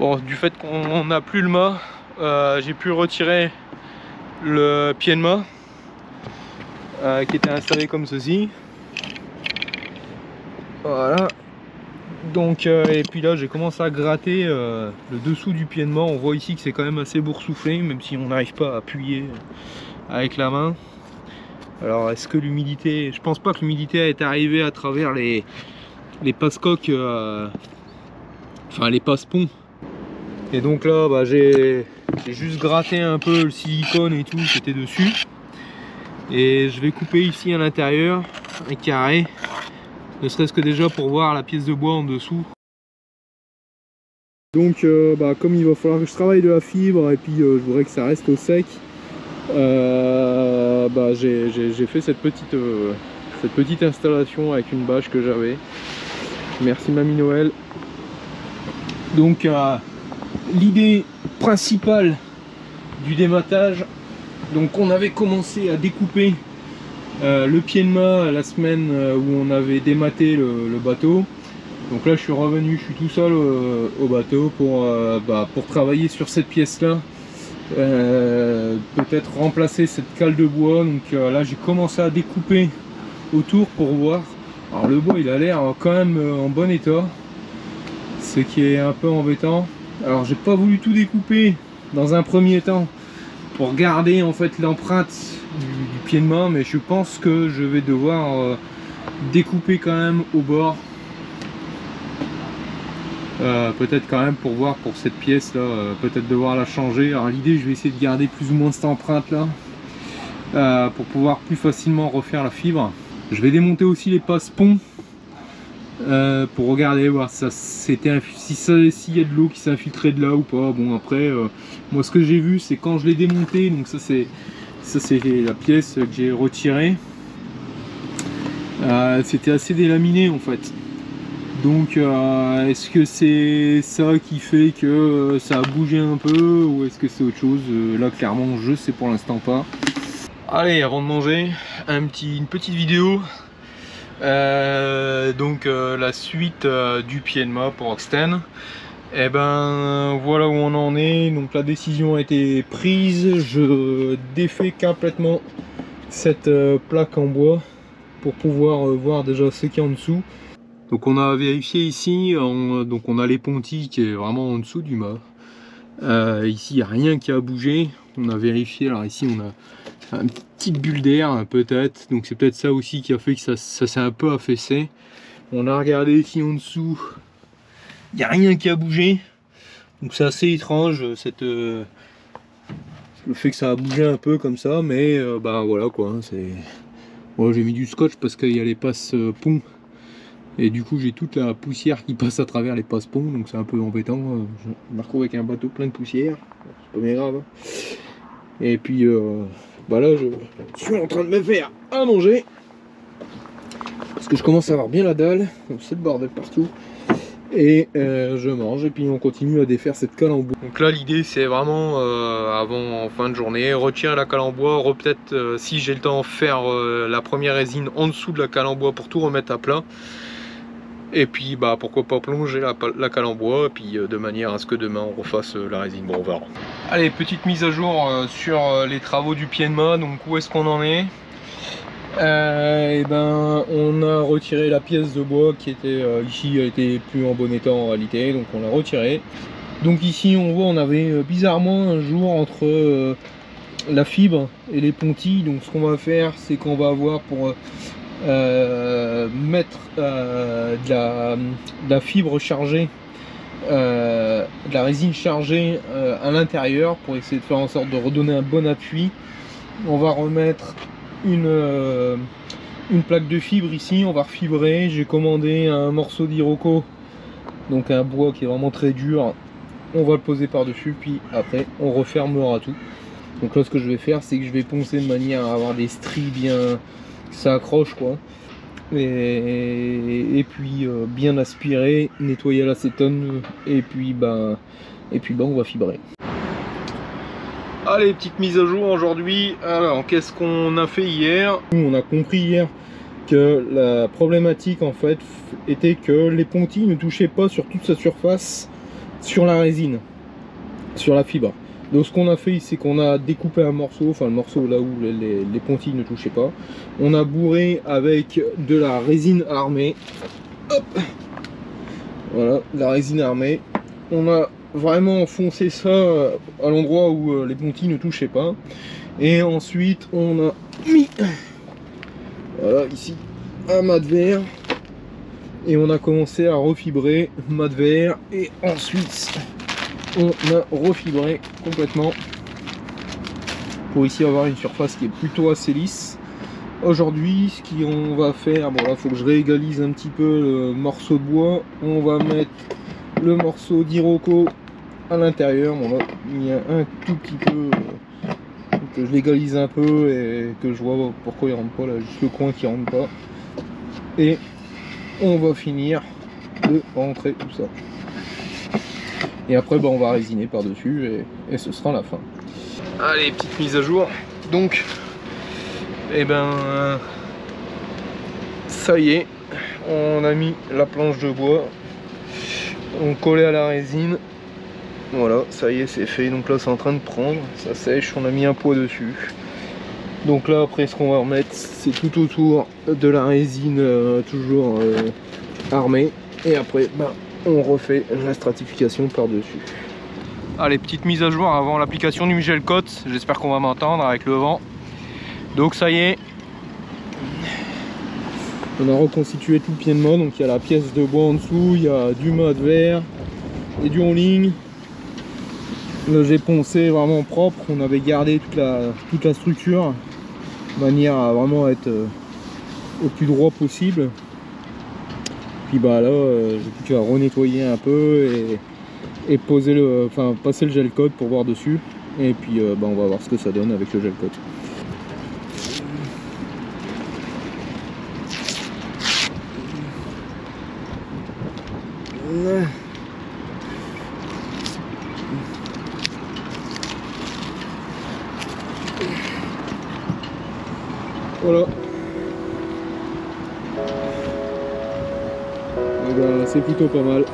Bon, du fait qu'on n'a plus le mât, j'ai pu retirer le pied de mât qui était installé comme ceci. Voilà. Donc et puis là j'ai commencé à gratter le dessous du pied de mât. On voit ici que c'est quand même assez boursouflé, même si on n'arrive pas à appuyer avec la main. Alors est-ce que l'humidité, je pense pas que l'humidité est arrivée à travers les passe-coques, enfin les passe-ponts. Et donc là bah, j'ai juste gratté un peu le silicone et tout qui était dessus. Et je vais couper ici à l'intérieur un carré, ne serait-ce que déjà pour voir la pièce de bois en dessous. Donc bah, comme il va falloir que je travaille de la fibre et puis je voudrais que ça reste au sec, bah, j'ai fait cette petite installation avec une bâche que j'avais. Merci Mamie Noël. Donc l'idée principale du dématage, donc on avait commencé à découper le pied de mât la semaine où on avait dématé le bateau. Donc là je suis revenu, je suis tout seul au bateau pour travailler sur cette pièce là. Peut-être remplacer cette cale de bois. Donc là j'ai commencé à découper autour pour voir. Alors le bois il a l'air quand même en bon état, ce qui est un peu embêtant. Alors j'ai pas voulu tout découper dans un premier temps pour garder en fait l'empreinte du pied de mât, mais je pense que je vais devoir découper quand même au bord, peut-être quand même pour voir pour cette pièce là, peut-être devoir la changer. Alors l'idée, je vais essayer de garder plus ou moins cette empreinte là pour pouvoir plus facilement refaire la fibre. Je vais démonter aussi les passe-ponts pour regarder voir s'il y a de l'eau qui s'infiltrait de là ou pas. Bon après moi ce que j'ai vu c'est quand je l'ai démonté, donc ça c'est la pièce que j'ai retirée, c'était assez délaminé en fait. Donc est-ce que c'est ça qui fait que ça a bougé un peu ou est-ce que c'est autre chose? Là clairement je sais pour l'instant pas. Allez, avant de manger, une petite vidéo. Donc la suite du pied de mât pour Oxten. Et ben voilà où on en est. Donc la décision a été prise. Je défais complètement cette plaque en bois pour pouvoir voir déjà ce qu'il y a en dessous. Donc on a vérifié ici, donc on a l'épontis qui est vraiment en dessous du mât. Ici il n'y a rien qui a bougé. On a vérifié, alors ici on a une petite bulle d'air peut-être. Donc c'est peut-être ça aussi qui a fait que ça s'est un peu affaissé. On a regardé ici en dessous, il n'y a rien qui a bougé. Donc c'est assez étrange le fait que ça a bougé un peu comme ça. Mais bah voilà quoi. Moi j'ai mis du scotch parce qu'il y a les passe-ponts. Et du coup j'ai toute la poussière qui passe à travers les passe-ponts, donc c'est un peu embêtant. Je me retrouve avec un bateau plein de poussière, c'est pas bien grave hein. Et puis bah là je suis en train de me faire à manger parce que je commence à avoir bien la dalle, donc c'est le bordel partout. Et je mange et puis on continue à défaire cette cale en bois. Donc là l'idée c'est vraiment en fin de journée, retirer la cale en bois, peut-être si j'ai le temps faire la première résine en dessous de la cale en bois pour tout remettre à plat. Et puis bah pourquoi pas plonger la cale en bois, et puis de manière à ce que demain on refasse la résine. Bon, on verra. Allez, petite mise à jour sur les travaux du pied de mât. Donc où est-ce qu'on en est? Et ben on a retiré la pièce de bois qui était ici, elle était plus en bon état en réalité, donc on l'a retirée. Donc ici on voit, on avait bizarrement un jour entre la fibre et les pontis. Donc ce qu'on va faire c'est qu'on va avoir pour mettre de la fibre chargée, de la résine chargée à l'intérieur pour essayer de faire en sorte de redonner un bon appui. On va remettre une plaque de fibre ici, on va refibrer. J'ai commandé un morceau d'Iroko, donc un bois qui est vraiment très dur. On va le poser par dessus, puis après on refermera tout. Donc là ce que je vais faire c'est que je vais poncer de manière à avoir des stries bien, que ça accroche quoi, et puis bien aspirer, nettoyer l'acétone, et puis on va fibrer. Allez, petite mise à jour aujourd'hui. Alors, qu'est-ce qu'on a fait hier? On a compris hier que la problématique en fait était que les pontis ne touchaient pas sur toute sa surface sur la résine, sur la fibre. Donc ce qu'on a fait, c'est qu'on a découpé un morceau, enfin le morceau là où les pontilles ne touchaient pas. On a bourré avec de la résine armée. Hop, voilà, de la résine armée. On a vraiment enfoncé ça à l'endroit où les pontilles ne touchaient pas. Et ensuite, on a mis, voilà, ici, un mat de verre. Et on a commencé à refibrer mat de verre. Et ensuite, on a refibré complètement pour ici avoir une surface qui est plutôt assez lisse. Aujourd'hui, ce qu'on va faire, bon là, faut que je réégalise un petit peu le morceau de bois. On va mettre le morceau d'Iroko à l'intérieur. Bon là, il y a un tout petit peu que je l'égalise un peu et que je vois pourquoi il rentre pas là, juste le coin qui rentre pas. Et on va finir de rentrer tout ça. Et après, bah, on va résiner par-dessus et ce sera la fin. Allez, petite mise à jour. Donc, eh ben, ça y est, on a mis la planche de bois. On collait à la résine. Voilà, ça y est, c'est fait. Donc là, c'est en train de prendre. Ça sèche, on a mis un poids dessus. Donc là, après, ce qu'on va remettre, c'est tout autour de la résine, toujours armée. Et après, bah, on refait la stratification par-dessus. Allez, petite mise à jour avant l'application du gel coat. J'espère qu'on va m'entendre avec le vent. Donc ça y est, on a reconstitué tout piennement. Donc il y a la pièce de bois en dessous, il y a du mat de verre et du rolling. Là j'ai poncé vraiment propre. On avait gardé toute la structure de manière à vraiment être au plus droit possible. Puis bah là, j'ai plus qu'à renettoyer un peu et poser le, enfin passer le gel coat pour voir dessus. Et puis bah on va voir ce que ça donne avec le gel coat. Voilà. C'est plutôt pas mal.